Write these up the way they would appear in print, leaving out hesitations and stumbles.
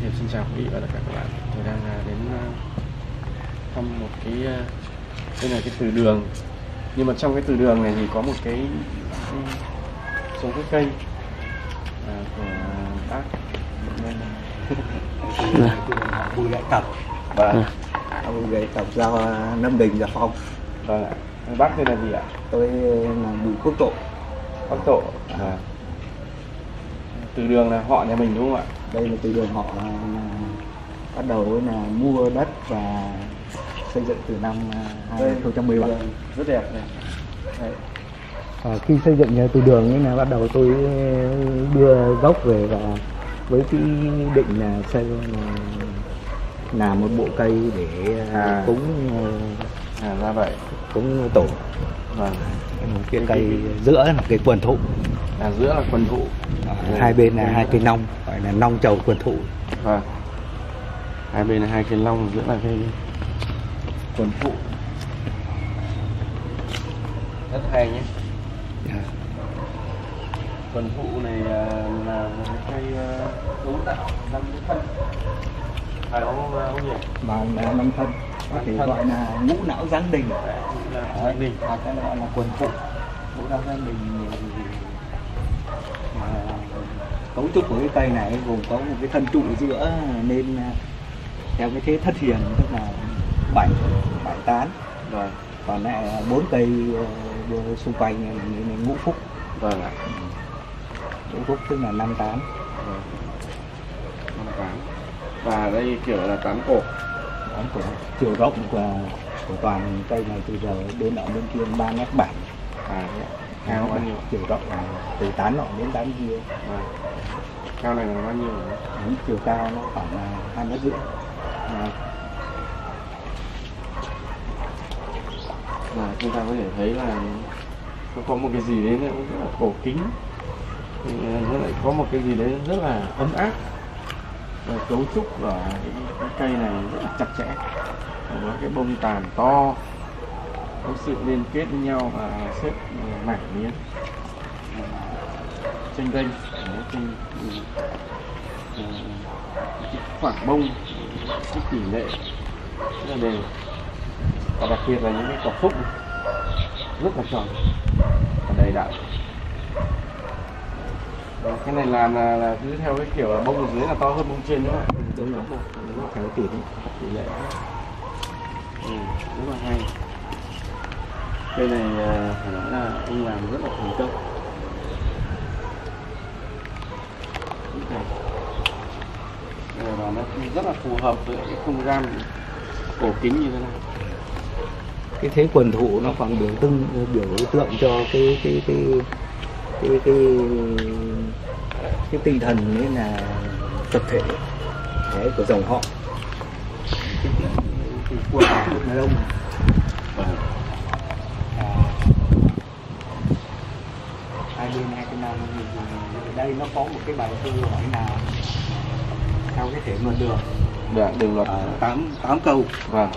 Hoàng Lịch Thiệp xin chào quý vị và tất cả các bạn. Tôi đang đến thăm một cái đây là cái từ đường, nhưng mà trong cái từ đường này thì có một cái số cái cây của bác Bùi Đại Tập và Bùi Đại Tập ra Nam Định, Già Phong. Và bác tên là gì ạ? Tôi là Bùi Quốc Tộ. Bác Tộ. Từ đường là họ nhà mình đúng không ạ? Đây là từ đường họ, bắt đầu là mua đất và xây dựng từ năm 2017. Rất đẹp này. Đấy. Khi xây dựng nhà từ đường ấy là bắt đầu tôi đưa gốc về và với cái định là xây là một bộ cây để cúng ra vậy, cúng tổ. Vâng. Một cái cây giữa là cái quần thụ. Giữa là quần thụ. Hai bên là hai cây nong, gọi là nong chầu quần thụ. Vâng. Hai bên là hai cây nong, giữa là cây quần thụ. Rất hay nhé. Quần thụ này là một cây cấu tạo 5 thân. Phải không nhỉ? Vâng, là 5 thân. Có thể gọi là ngũ não giáng đình. Giáng đình. Hoặc gọi là quần thụ. Ngũ não giáng đình cấu trúc của cái cây này gồm có một cái thân trụ giữa nên theo cái thế thất hiền, tức là bảy tán, rồi còn lại 4 cây xung quanh như ngũ phúc, rồi ngũ phúc tức là 5 tán, rồi 5 tán và đây kiểu là 8 cổ, 8 cổ chiều rộng của toàn cây này từ giờ đến ở bên kia 3,7 mét. Cao bao nhiêu? Chiều rộng là từ 8 nọ đến 8 kia. Cao này là bao nhiêu? Chiều cao nó khoảng 2,5 mét. Và chúng ta có thể thấy là có một cái gì đấy cũng rất là cổ kính, nó lại có một cái gì đấy rất là ấm áp. Và cấu trúc của cái cây này rất là chặt chẽ, có cái bông tàn to, có sự liên kết với nhau và xếp mảng miếng chênh vênh khoảng bông, cái tỷ lệ rất là đều, và đặc biệt là những cái quả phúc rất là tròn và đầy đặn. Cái này là cứ theo cái kiểu là bông ở dưới là to hơn bông trên nữa, đúng không? Đúng là cái tỷ lệ rất là hay. Cây này phải nói là ông làm rất là thành công. Và nó rất là phù hợp với cái không gian cổ kính như thế này. Cái thế quần thụ nó khoảng biểu tượng cho cái tinh thần ấy là tập thể đấy, của dòng họ. Cái quần thụ này đông. Đây nó có một cái bài thơ gọi là theo cái thể luận đường. Dạ, đường luật 8 câu. Vâng.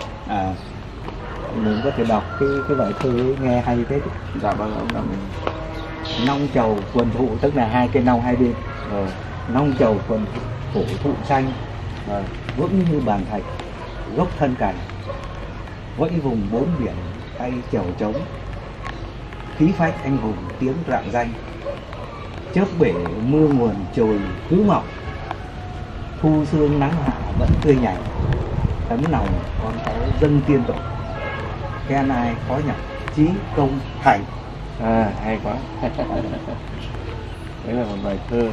Mình có thể đọc cái bài thơ ấy, nghe hay thế. Dạ vâng, ông đọc. Nong chầu quần thụ tức là hai cây nong hai bên. Rồi. Nong chầu quần thụ, thụ xanh. Rồi. Vững như bàn thạch, gốc thân cành. Vẫy vùng bốn biển, tay chầu trống. Khí phách anh hùng tiếng rạng danh. Chớp bể mưa nguồn trồi cứ mọc, thu sương nắng hạ vẫn tươi nhảy. Tấm lòng con cháu dân tiên tổ, khen ai khó nhọc chí công thành. Hay quá. Đấy là một bài thơ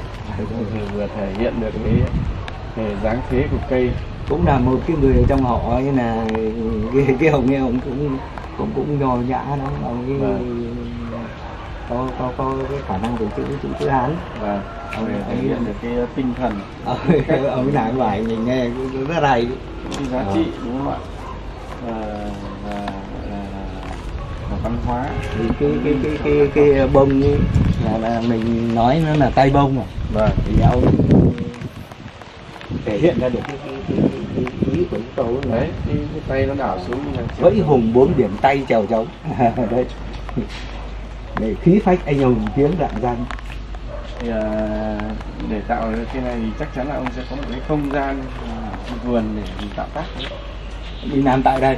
vừa thể hiện được cái dáng thế của cây, cũng là một cái người trong họ ấy là cái ông nghe cũng nhò nhã lắm, ông ấy có cái khả năng tổ chức chữ Hán, và thể hiện được cái tinh thần ở cái đảng bài mình nghe cũng rất hay, cái giá trị đúng không ạ, và văn hóa. Thì cái bông là mình nói nó là tay bông mà, vâng, thì ông thể hiện ra được cái ý của câu đấy, cái tay nó đảo xuống vẫy hùng bốn biển tay chèo trống. Đây để khí phách anh hùng tiếng rạng danh, Thì để tạo được cái này thì chắc chắn là ông sẽ có một cái không gian vườn để mình tạo tác. Mình làm tại đây.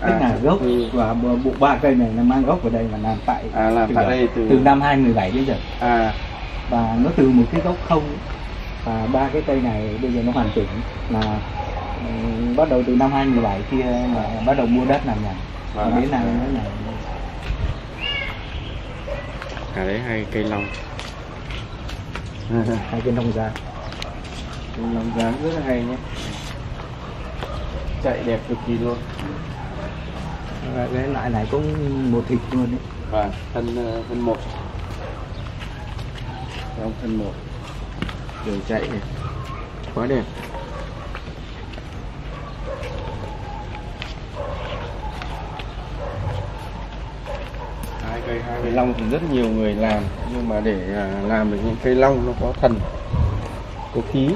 Cách là gốc và bộ ba cây này là mang gốc vào đây mà làm tại làm tại đây từ năm 2017 đến giờ. Và nó từ một cái gốc không và ba cái cây này bây giờ nó hoàn chỉnh là bắt đầu từ năm 2017 kia mà bắt đầu mua đất làm nhà. Và đến là đấy hai cây long. Hai cây long già. Cây long già rất là hay nhé. Chạy đẹp cực kỳ luôn. Cái loại này cũng một thịt luôn đấy. Vâng, thân một. Trong thân một. Đường chạy này. Quá đẹp. Cây long thì rất nhiều người làm, nhưng mà để làm được những cây long nó có thần, có khí,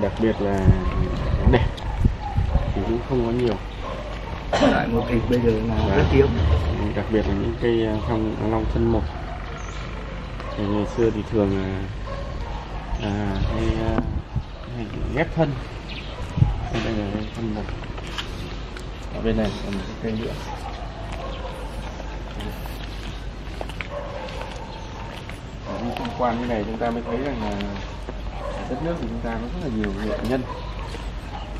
đặc biệt là nó đẹp thì cũng không có nhiều. Lại một cây bây giờ là rất hiếm. Đặc biệt là những cây long thân một. Ngày xưa thì thường hay ghép thân. Đây là thân một. Ở bên này còn một cây nữa. Thông quan như này chúng ta mới thấy rằng là đất nước của chúng ta có rất là nhiều nghệ nhân.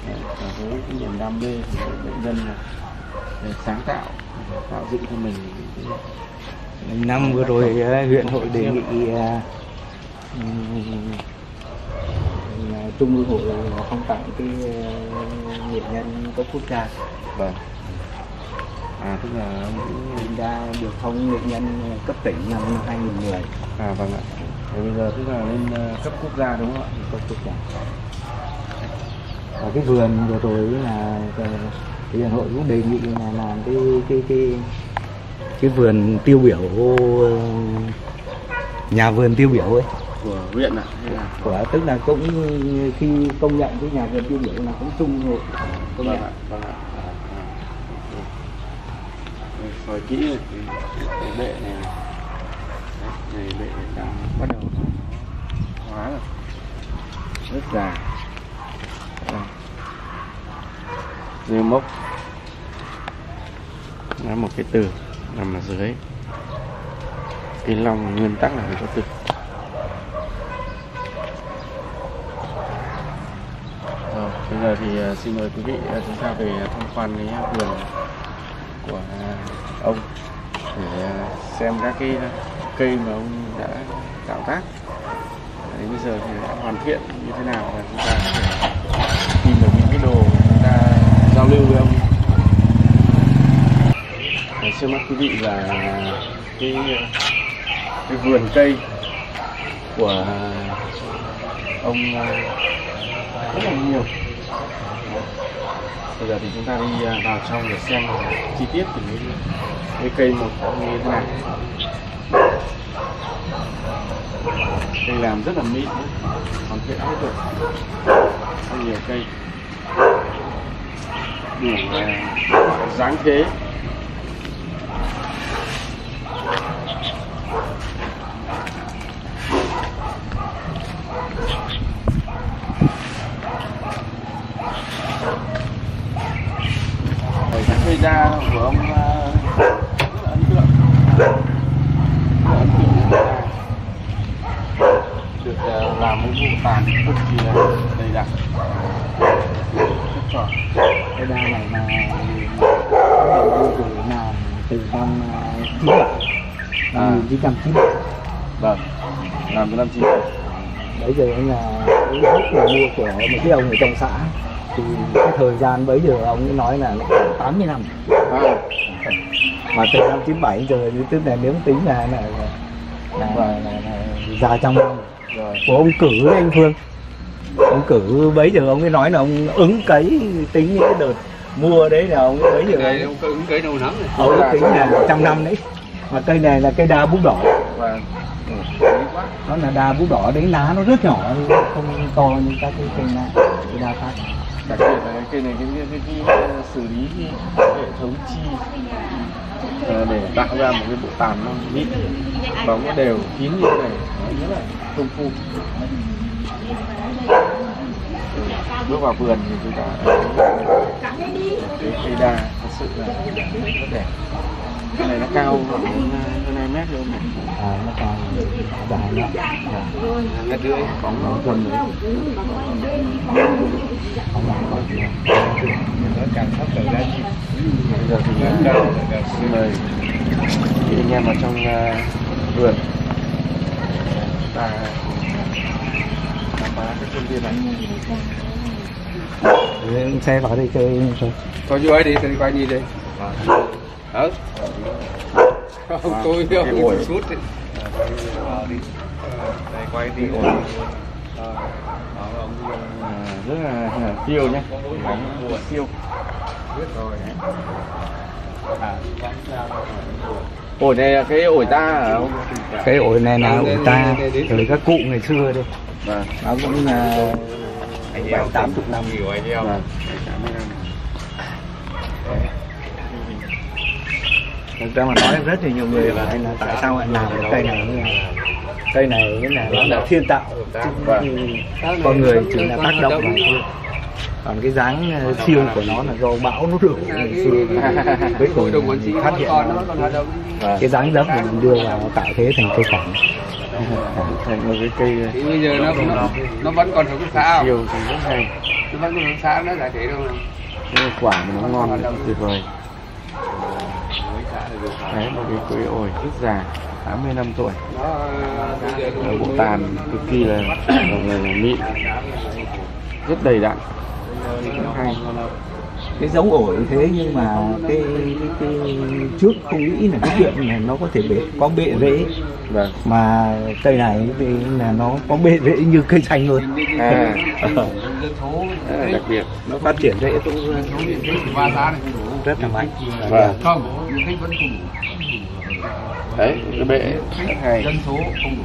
Và với cái niềm đam mê của nghệ nhân là sáng tạo, tạo dựng cho mình. Năm vừa rồi huyện hội đề nghị Trung ương hội phong tặng cái nghệ nhân cấp quốc gia. Vâng. Tức là mình đã được phong nghệ nhân cấp tỉnh năm 2010. Vâng ạ. Thì bây giờ tức là lên cấp quốc gia đúng không ạ? Cấp quốc gia. Và cái vườn vừa rồi là cái Hà Nội cũng đề nghị là làm cái vườn tiêu biểu, nhà vườn tiêu biểu ấy của huyện ạ. Của tức là cũng khi công nhận cái nhà vườn tiêu biểu là cũng chung hội công nhận. Vâng ạ. Rồi kỹ rồi, cái bệ này đấy, bệ đang bắt đầu hóa rồi, rất già, rêu mốc, nói một cái từ nằm ở dưới, cái lòng nguyên tắc là phải có từ. Rồi bây giờ thì xin mời quý vị chúng ta về tham quan cái vườn của ông để xem các cái cây mà ông đã tạo tác đến bây giờ thì đã hoàn thiện như thế nào, và chúng ta tìm được những cái đồ chúng ta giao lưu với ông. Trước mắt quý vị là cái vườn cây của ông rất là nhiều. Bây giờ thì chúng ta đi vào trong để xem chi tiết của cái cây một như thế này. Cây làm rất là mịn, hoàn thiện hết rồi. Rất nhiều cây, đủ dáng thế. Cây đa của ông rất là ấn tượng, được làm một vụ tàn cực kỳ là đầy đặn, rất tròn. Cây đa này là đầu tư làm từ năm 1997. Vâng, làm từ năm 1997. Bây giờ là mua của một cái ông ở trong xã. Thì cái thời gian bấy giờ ông ấy nói là 80 năm. Mà từ năm 97 giờ tức là nếu tính là già trong năm rồi. Của ông cử đấy, anh Phương. Ông cử bấy giờ ông ấy nói là ông ứng cấy tính những cái đợt mua đấy là ông ấy bấy giờ. Này, ông ứng cấy lâu lắm rồi. Ông ấy tính là 100 năm đấy. Mà cây này là cây đa búp đỏ. Vâng. Nó là đa búp đỏ đấy, lá nó rất nhỏ, không to như các cái cây đa khác. Đặc biệt là cây này cái xử lý hệ thống chi để tạo ra một cái bộ tàn nó mịn, đóng nó đều kín như thế này, rất là công phu. Bước vào vườn thì chúng ta cái cây đa thật sự là rất đẹp. Cái này nó cao khoảng hơn 2 mét luôn này. À, nó cao dài lắm. Mét rưỡi, bóng nó gần nữa. Nó càng thấp từ giá trị. Bây giờ thì nó cao. Xin mời anh em vào trong vườn. Và khám phá cái công viên này. Xe vào đây chơi. Có vui đi, xe đi quay đi đây. Đó. Không, tôi không ổn chút đấy. Đây quay đi ổn. Rất là siêu nhé. Siêu. Biết rồi. Ổi này là cái ổi ta hả ông? Cái ổi này là ổi ta từ các cụ ngày xưa đây. Nó cũng là 80 năm nhiều anh em. Thực ra mà nói rất là nhiều người là anh là tại sao anh làm cây này như này, cây này như này nó là thiên tạo, con người chỉ là tác động mà thôi. Còn cái dáng siêu của nó là do bão nó rửa ngày xưa, cuối cùng mình phát hiện nó, cái dáng dấp của mình đưa vào tạo thế thành cây cảnh, thành một cái cây. Bây giờ nó vẫn còn hữu xã, siêu thì rất hay, nó vẫn còn hữu xã, nó giải thể đâu này. Cái quả nó ngon tuyệt vời. Đấy, một cái cây ổi rất già, 80 năm tuổi. Bộ tàn cực kỳ là mịn, rất đầy đặn. Hay. Cái giống ổi thế nhưng mà cái trước không nghĩ là cái chuyện này nó có thể có bệ rễ. Vâng. Mà cây này thì là nó có bệ rễ như cây xanh luôn. À. Đặc biệt nó phát triển rễ rất là mạnh. Vâng. Không, vẫn không đủ. Đấy, cái bệ này dân số không đủ.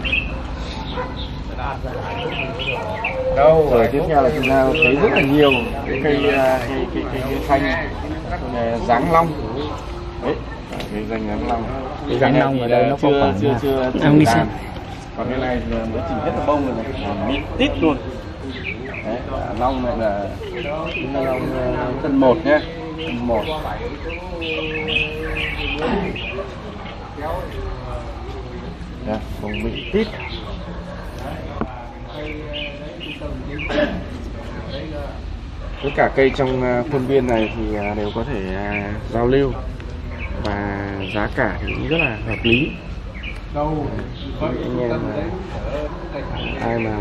Đâu rồi tiếp theo là chúng ta thấy rất là nhiều cái cây xanh giáng long. Đấy, cái danh giáng long. Cái giáng long ở đây nó chưa đàn. Còn cái này mới chỉ rất là bông rồi này, mịn tít luôn. Đấy, long này là chúng ta long thân 1 nhé, thân 1. Đó, bông mịn tít. Tất cả cây trong khuôn viên này thì đều có thể giao lưu và giá cả thì cũng rất là hợp lý. Anh em ai mà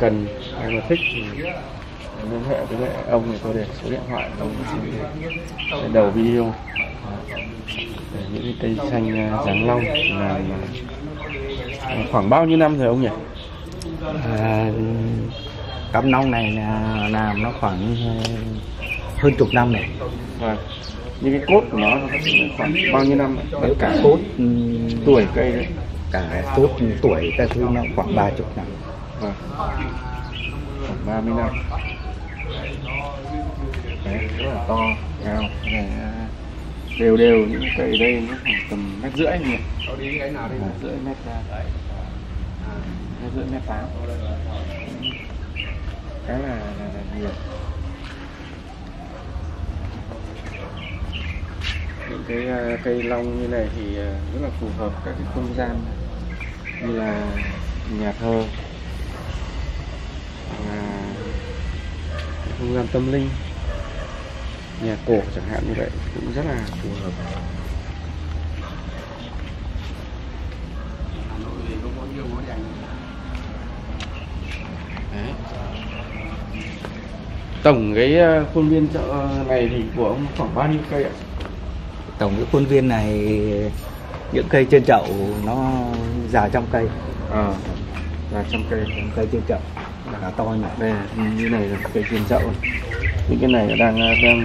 cần, ai mà thích thì liên hệ với ông thì tôi để số điện thoại ở đầu video. Để những cây xanh giáng long là khoảng bao nhiêu năm rồi ông nhỉ? Cặp nông này là làm nó khoảng hơn chục năm này. Vâng. Như cái cốt của nó khoảng bao nhiêu năm? Đấy, cả cốt tuổi cây đấy. Cả cốt tuổi ta thứ nó khoảng 30 năm. Vâng. Khoảng 30 năm. Đấy, rất là to, cao. Này, đều đều những cây đây nó khoảng tầm 1,5 mét nhỉ. Rưỡi mét ra. 2,5 mét 8. Cái là nhiều. Những cái cây long như này thì rất là phù hợp các cái không gian như là nhà thờ, không gian tâm linh, nhà cổ chẳng hạn, như vậy cũng rất là phù hợp. Tổng cái khuôn viên này thì của ông khoảng bao nhiêu cây ạ? Tổng cái khuôn viên này những cây trên chậu nó già trăm cây. À, già trăm cây trên chậu là to nhỉ? Đây như này là cây trên chậu. Những cái này đang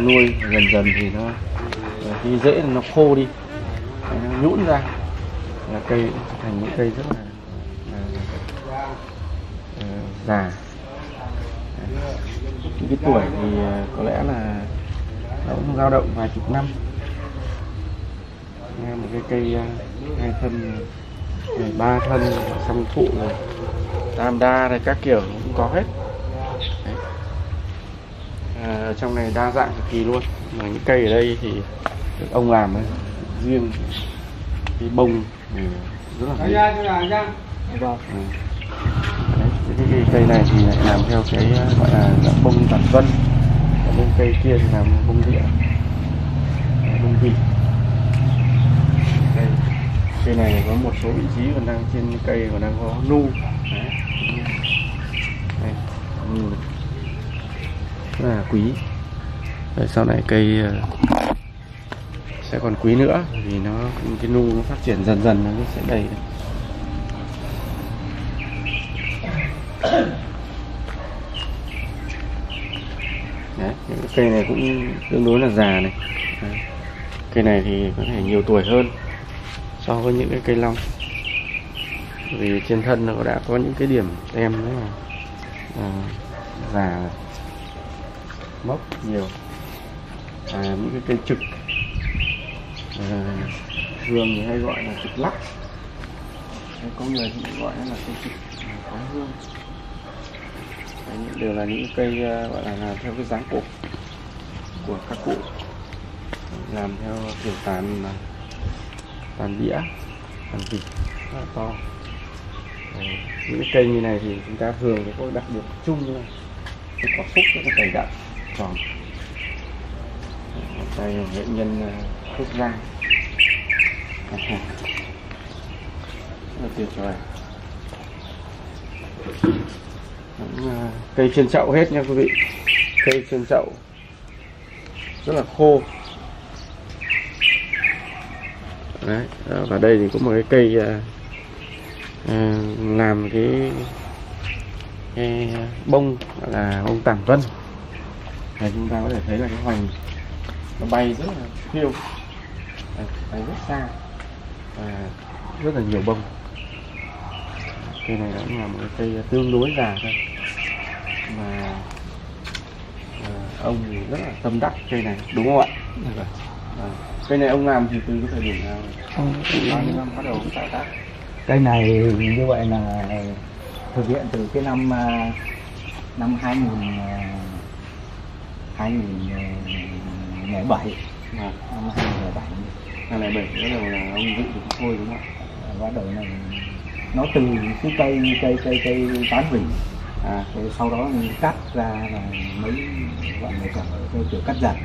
nuôi dần dần thì nó khi rễ nó khô đi, nó nhũn ra là cây thành những cây rất là già. Cái tuổi thì có lẽ là nó cũng dao động vài chục năm. một cái cây hai thân, 3 thân, song thụ này, tam đa này, các kiểu cũng có hết. À, trong này đa dạng cực kỳ luôn. Mà những cây ở đây thì ông làm ấy, riêng cái bông thì rất là hay. Cái cây này thì lại làm theo cái gọi là bông tản vân, bông cây kia thì làm bông đĩa, bông vịt. Cây này có một số vị trí còn đang trên cây còn đang có nu. Đây, rất là quý. Đấy, sau này cây sẽ còn quý nữa vì nó cái nu nó phát triển dần dần nó sẽ đầy. Đấy, những cây này cũng tương đối là già này. Đấy, cây này thì có thể nhiều tuổi hơn so với những cái cây long vì trên thân nó đã có những cái điểm tem rất là già này. Mốc nhiều, những cái cây trực thường thì hay gọi là trực lắc, có người thì gọi là cây trực khói hương. Đấy, đều là những cây gọi là theo cái dáng cổ của các cụ, làm theo kiểu tàn đĩa, tàn vịt rất là to. Đấy, những cái cây như này thì chúng ta thường thì có đặc biệt chung là cái quả phúc rất là dày đặc, tròn. Đây là nghệ nhân Phúc Giang, rất là tuyệt vời. Cây trên chậu hết nha quý vị, cây trên chậu rất là khô. Đấy, và đây thì có một cái cây làm cái bông gọi là bông tản vân. Đấy, chúng ta có thể thấy là cái hoành nó bay rất là phiêu, bay rất xa và rất là nhiều bông. Cây này cũng là một cái cây tương đối già thôi mà ông thì rất là tâm đắc cây này, đúng không ạ? Được rồi. À, cây này ông làm thì từ cái thời điểm nào? Bao nhiêu năm bắt đầu tạo tác? Cây này như vậy là thực hiện từ cái năm 2007. À, năm 2007. Năm 2007 bắt đầu là ông dựng được thôi đúng không ạ? Bắt đầu là nó từ cái cây tán vỉ, sau đó mình cắt ra là mấy gọi là cây kiểu cắt giặt,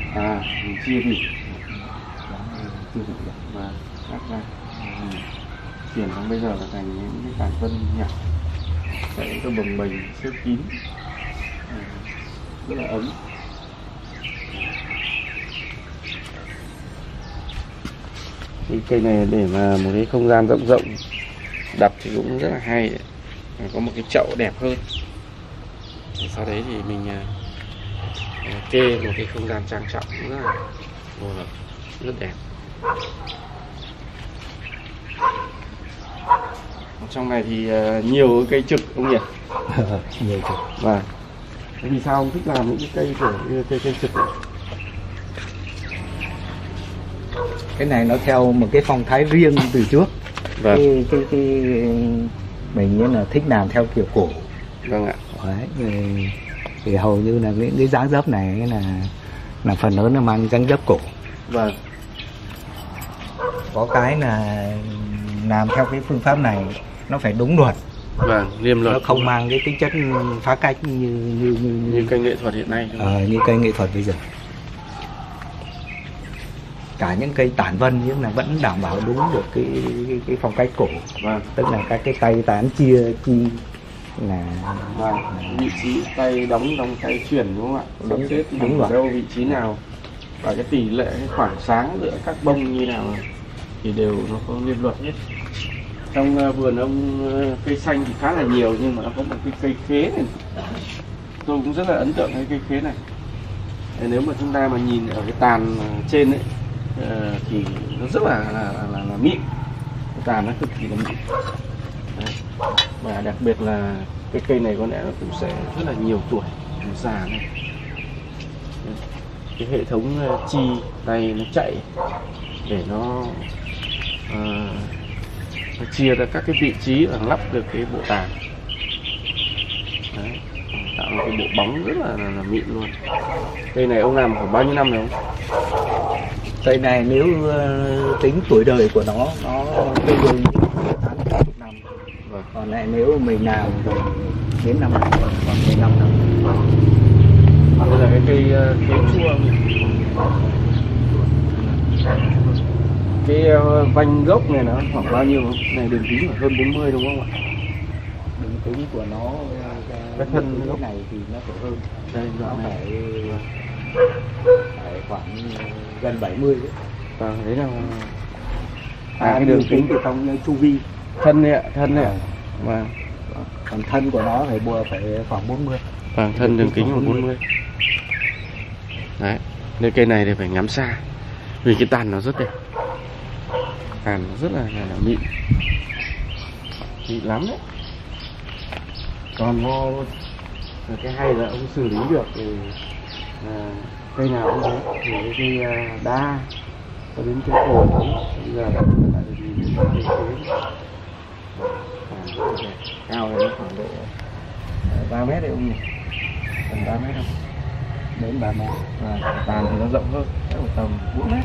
mình chia vỉ, và cắt ra chuyển sang bây giờ là thành những cái tản vân nhỏ, sẽ có bồng bềnh xếp kín, rất là ấm. Thì cây này để mà một cái không gian rộng rộng đập thì cũng rất là hay đấy. Có một cái chậu đẹp hơn. Và sau đấy thì mình kê một cái không gian trang trọng cũng rất là phù hợp, rất đẹp. Trong này thì nhiều cây trực ông nhỉ? Nhiều trực. Và vì sao ông thích làm những cái cây kiểu như cây trực này? Cái này nó theo một cái phong thái riêng từ trước. Vâng. Cái mình là thích làm theo kiểu cổ. Vâng ạ. Đấy, thì hầu như là cái dáng dấp này là phần lớn nó mang dáng dấp cổ. Vâng. Có cái là làm theo cái phương pháp này nó phải đúng luật. Vâng, liêm luật. Nó không mang cái tính chất phá cách như cây nghệ thuật hiện nay. Như cây nghệ thuật bây giờ. Cả những cây tản vân nhưng là vẫn đảm bảo đúng được cái phong cách cổ. Vâng. Tức là các cái tay tán chia chi là vị trí tay đóng tay chuyển đúng không ạ? Sắp xếp đúng ở đâu vị trí nào và cái tỷ lệ cái khoảng sáng giữa các bông như nào thì đều nó có liên luật nhất. Trong vườn ông cây xanh thì khá là nhiều nhưng mà nó có một cái cây khế này, tôi cũng rất là ấn tượng với cây khế này. Nếu mà chúng ta mà nhìn ở cái tàn trên ấy thì nó rất là mịn, cái tàn nó cực kỳ là mịn. Đấy. Và đặc biệt là cái cây này có lẽ nó cũng sẽ rất là nhiều tuổi, già này. Cái hệ thống chi tay nó chạy để nó chia ra các cái vị trí và lắp được cái bộ tàn. Đấy, tạo một cái bộ bóng rất là mịn luôn. Cây này ông làm khoảng bao nhiêu năm rồi không? Cây này nếu tính tuổi đời của nó cây dùng 80 năm. Còn này nếu mình làm đến năm này còn 15 năm. Đây là cái cây chua. Cái vành gốc này nó khoảng bao nhiêu không? Này đường kính khoảng hơn 40 đúng không ạ? Đường kính của nó cái thân gốc này thì nó phải hơn. Đây đoạn này phải khoảng gần 70 đấy. Vâng, đấy là cái đường kính của trong chu vi. Thân này ạ, thân này ạ. Vâng. Còn thân của nó phải khoảng 40. Vâng, thân đường kính khoảng 40. Đấy, nên cây này thì phải ngắm xa. Vì cái tàn nó rất đẹp. Tàn nó rất là mịn. Mịn lắm đấy. Còn vô cái hay là ông xử lý được thì cây nào cũng thế, từ cái đa cho đến cái cồn. Bây giờ là cái cao này nó khoảng độ 3 mét đấy ông nhỉ? Tầm 3 mét không? Đến 3 mét. Và tàn thì nó rộng hơn, tầm 4 mét.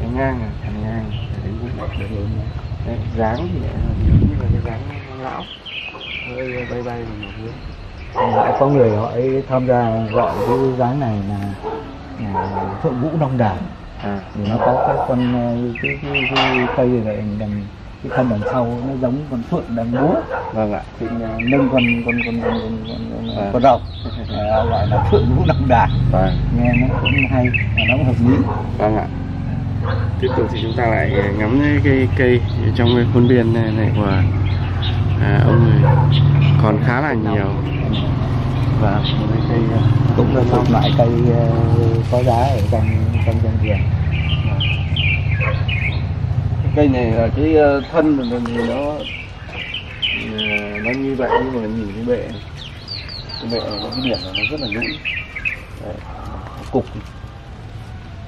Cái ngang này, thành ngang đến 4 mét. Đấy, dáng thì giống như là cái dáng lão. Hơi bay bay một hướng. Có người họ ấy tham gia gọi cái dáng này là Phượng Vũ Đông Đàn. Thì nó có cái con cái cây này đằng cái thân đằng sau nó giống con phượng đằng búa. Vâng ạ. Thì nâng con rồng gọi là Phượng Vũ Đông Đàn. Vâng. Nghe nó cũng hay, nó cũng hợp lý. Vâng ạ. Tiếp tục thì chúng ta lại ngắm cái cây trong cái khuôn viên này của ông này còn khá là nhiều. Và cây cũng là một loại cây có giá ở trong dân vườn. Cây này là cái thân mình thì nó như vậy, nhưng mà nhìn cái bệ này, cái bệ nó cái điểm nó rất là nhũn, cục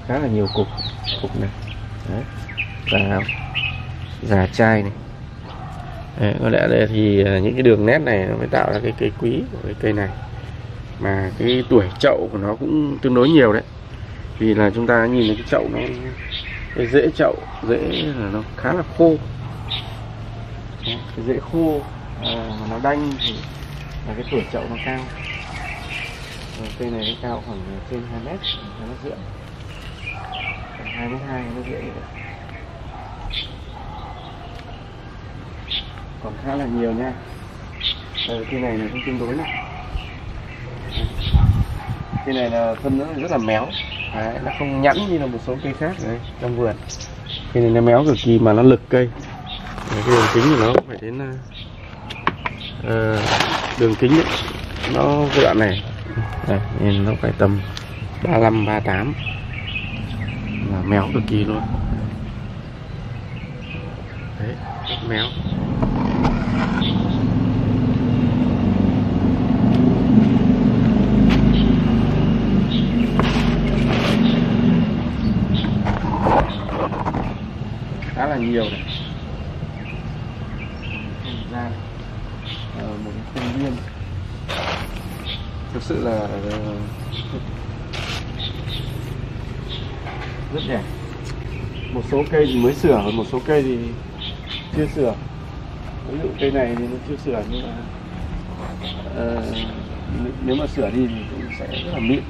khá là nhiều cục này. Đấy. Và già chai này. Đấy, có lẽ đây thì những cái đường nét này nó mới tạo ra cái cây quý của cái cây này. Mà cái tuổi chậu của nó cũng tương đối nhiều đấy. Vì là chúng ta nhìn thấy cái chậu nó, cái rễ chậu, rễ là nó khá là khô. Cái rễ khô mà nó đanh thì là cái tuổi chậu nó cao. Rồi, cây này nó cao khoảng trên 2 mét, nó rưỡi. Khoảng 2 mét 2 nó rưỡi. Còn khá là nhiều nha. Cây này là cũng tương đối này. Cây này là thân nó rất là méo. Đấy, nó không nhẵn như là một số cây khác đấy, trong vườn. Cây này nó méo cực kỳ mà nó lực cây. Đấy, cái đường kính của nó phải đến đường kính ấy, nó cái đoạn này đấy, nên nó phải tầm 35-38. Là méo cực kỳ luôn. Đấy, rất méo. Khá là nhiều này. Ra một cái khuôn viên thực sự là rất đẹp. Một số cây thì mới sửa, một số cây thì chưa sửa. Ví dụ cây này thì nó chưa sửa, nhưng mà nếu mà sửa đi thì cũng sẽ rất là mịn.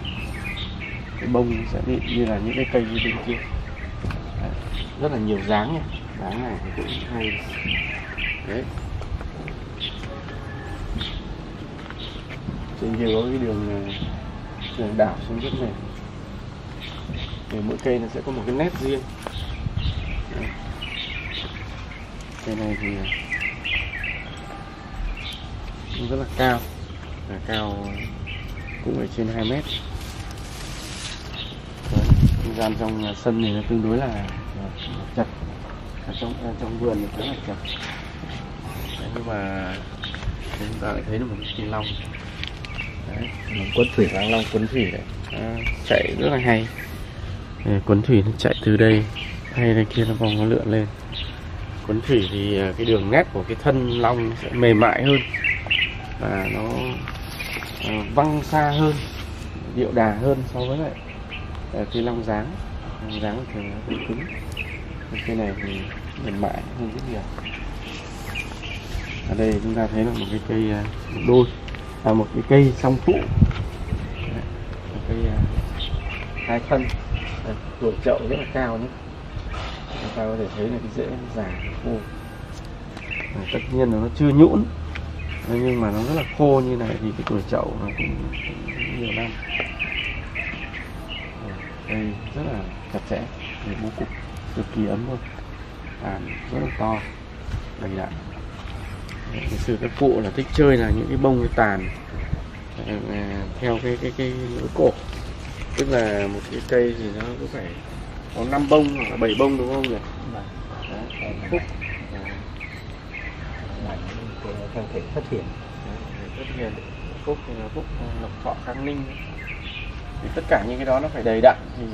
Cái bông sẽ mịn như là những cái cây như bên kia. Đấy, rất là nhiều dáng nha. Dáng này thì cũng hay. Đấy. Trên kia có cái đường đảo xuống rất này. Để mỗi cây nó sẽ có một cái nét riêng. Đấy. Cây này thì rất là cao, là cao cũng phải trên 2 mét. Không gian trong sân này nó tương đối là chật, trong vườn thì khá là chật. Đấy, nhưng mà chúng ta lại thấy được một cái thanh long, quấn thủy vàng long, quấn thủy đấy, chạy rất là hay. Quấn thủy nó chạy từ đây hay đây kia, nó vòng nó lượn lên. quấn thủy thì cái đường nét của cái thân long sẽ mềm mại hơn và nó văng xa hơn, điệu đà hơn so với lại cái long dáng. Long dáng thì nó cũng cứng, cái này thì mềm mại hơn rất nhiều. Ở đây chúng ta thấy là một cái cây đôi, là một cái cây song phụ, một cây hai thân, tuổi chậu rất là cao nhé. Chúng ta có thể thấy là cái rễ già khô, tất nhiên là nó chưa nhũn, nhưng mà nó rất là khô như này thì cái tuổi chậu nó cũng nhiều năm. Đây rất là chặt chẽ, bố cục cực kỳ ấm luôn, rất là to, đầy đặn. Ngày xưa các cụ là thích chơi là những cái bông cái tàn theo cái lưỡi cổ, tức là một cái cây thì nó cũng phải có 5 bông hoặc là 7 bông đúng không nhỉ? Phúc thân thể phát triển phúc lộc thọ khang ninh, thì tất cả những cái đó nó phải đầy đặn thì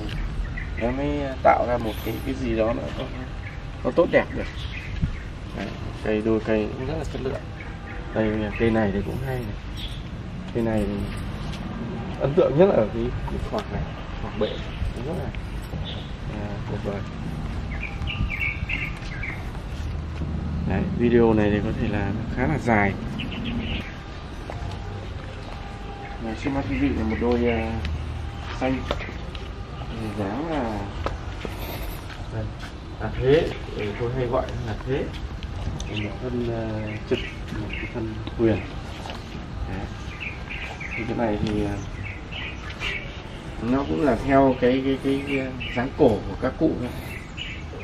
nó mới tạo ra một cái gì đó nó tốt đẹp được. Đấy, cây đôi cây cũng rất là chất lượng. Đây cây này thì cũng hay này. Cây này ấn tượng nhất là ở cái khoảng này, khoảng bệ rất là tuyệt vời. Đấy, video này thì có thể là khá là dài. Trước mắt quý vị là một đôi xanh, dáng là thế, tôi hay gọi là thế, một thân trực, một cái thân quyền. Đấy. Thì cái này thì nó cũng là theo cái dáng cổ của các cụ thôi.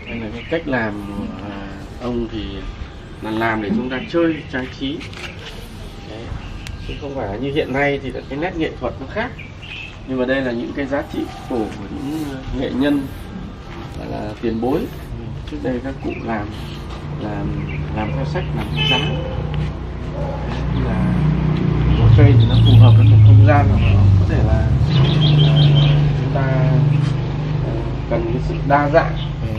Đây là cái cách làm của ông thì là làm để chúng ta chơi trang trí. Đấy. Chứ không phải như hiện nay thì là cái nét nghệ thuật nó khác, nhưng mà đây là những cái giá trị cổ của những nghệ nhân gọi là tiền bối. Trước đây các cụ làm theo sách, làm theo giá, là một cây thì nó phù hợp với một không gian mà nó có thể là chúng ta cần cái sự đa dạng về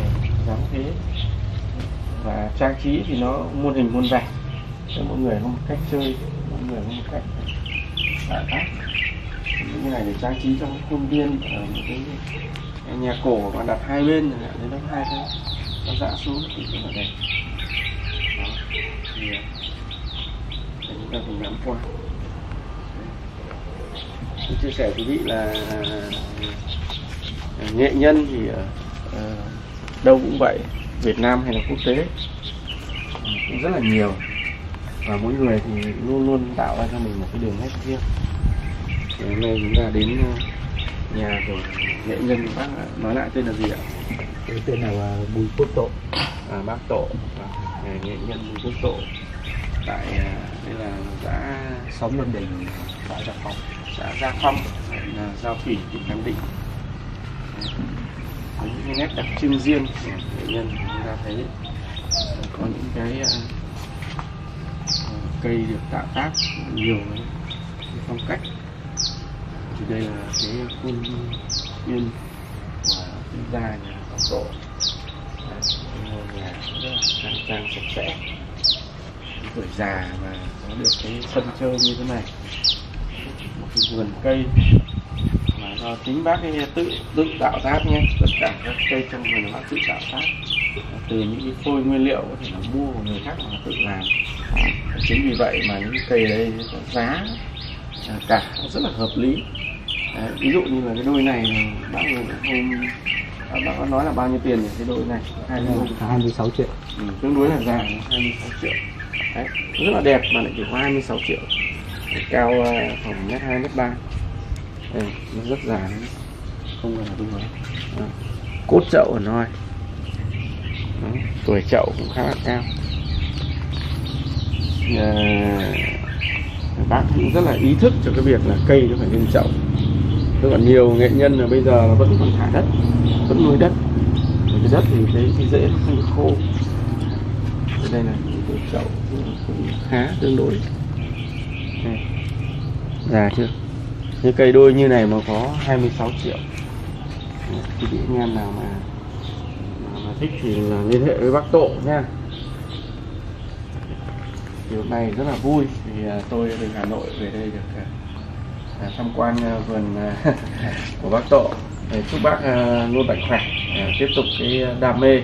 dáng thế, và trang trí thì nó muôn hình muôn vẻ, mỗi người có một cách chơi, mỗi người có một cách tạo tác. Những cái này để trang trí trong cái khuôn viên ở một cái nhà cổ mà đặt hai bên thì lại đến hai cái nó dã xuống thì rất là đẹp. Đó. Thì chúng ta cùng ngắm qua. Tôi chia sẻ quý vị là nghệ nhân thì ở đâu cũng vậy, Việt Nam hay là quốc tế cũng rất là nhiều, và mỗi người thì luôn luôn tạo ra cho mình một cái đường nét riêng. Thì hôm nay chúng ta đến nhà của nghệ nhân, bác nói lại tên là gì ạ? Cái tên là Bùi Quốc Tộ, bác Tộ, nghệ nhân Bùi Quốc Tộ, tại đây là xã Xóm Lâm Đình, xã Gia Phong, là Giao Thủy, tỉnh Nam Định. Có những cái nét đặc trưng riêng của nghệ nhân, chúng ta thấy có những cái cây được tạo tác nhiều phong cách. Thì đây là cái khuôn viên của gia nhà Bác Tộ, ngôi nhà rất là khang sạch sẽ. Tuổi già mà có được cái sân chơi như thế này, một cái vườn cây mà do chính bác ấy tự tạo tác nhé. Tất cả các cây trong vườn bác tự tạo tác từ những cái phôi nguyên liệu có thể là mua của người khác mà tự làm. Chính vì vậy mà những cái cây đây có giá cả rất là hợp lý. Đấy, ví dụ như là cái đôi này bác có nói là bao nhiêu tiền cái đôi này? 26 triệu. Tương đối là già, 26 triệu. Đấy, rất là đẹp mà lại chỉ có 26 triệu. Cao khoảng 1m2, 1m3. Đây, nó rất già đấy. Không phải là đúng rồi. Đó. Cốt chậu ở noi. Tuổi chậu cũng khá là cao. Bác cũng rất là ý thức cho cái việc là cây nó phải lên chậu. Tức là nhiều nghệ nhân là bây giờ là vẫn còn thả đất, vẫn nuôi đất. Cái đất thì cái dễ nó không khô. Đây là tuổi chậu cũng khá tương đối. Này, già chưa? Những cây đôi như này mà có 26 triệu. Thì anh em nào mà thích thì là liên hệ với bác Tộ nha. Thì hôm nay rất là vui vì tôi từ Hà Nội về đây được tham quan vườn của bác Tộ. Chúc bác luôn mạnh khỏe, tiếp tục cái đam mê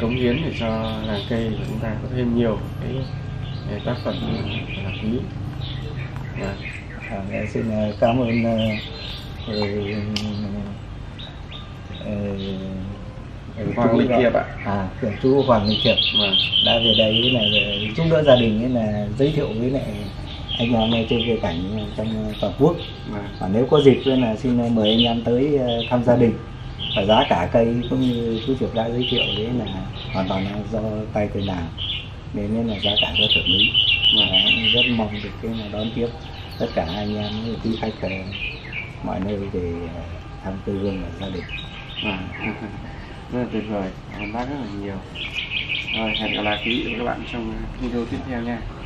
cống hiến để cho làng cây của chúng ta có thêm nhiều cái tác phẩm lãng phí. Xin cảm ơn Hoàng Lịch Thiệp ạ, chú Hoàng Lịch Thiệp đã về đây là giúp đỡ gia đình, là giới thiệu với lại anh em nghe trên khế cảnh trong toàn quốc. Và nếu có dịp là xin mời anh em tới thăm gia đình. Và giá cả cây cũng như chú Thiệp đã giới thiệu đấy là hoàn toàn là do tay tôi làm, nên là giá cả rất hợp lý. Và rất mong được cái là đón tiếp tất cả anh em quý khách mọi nơi để thăm quê hương và gia đình. Rất là tuyệt vời, cảm ơn bác rất là nhiều. Rồi, hẹn gặp lại quý vị và các bạn trong video tiếp theo nha.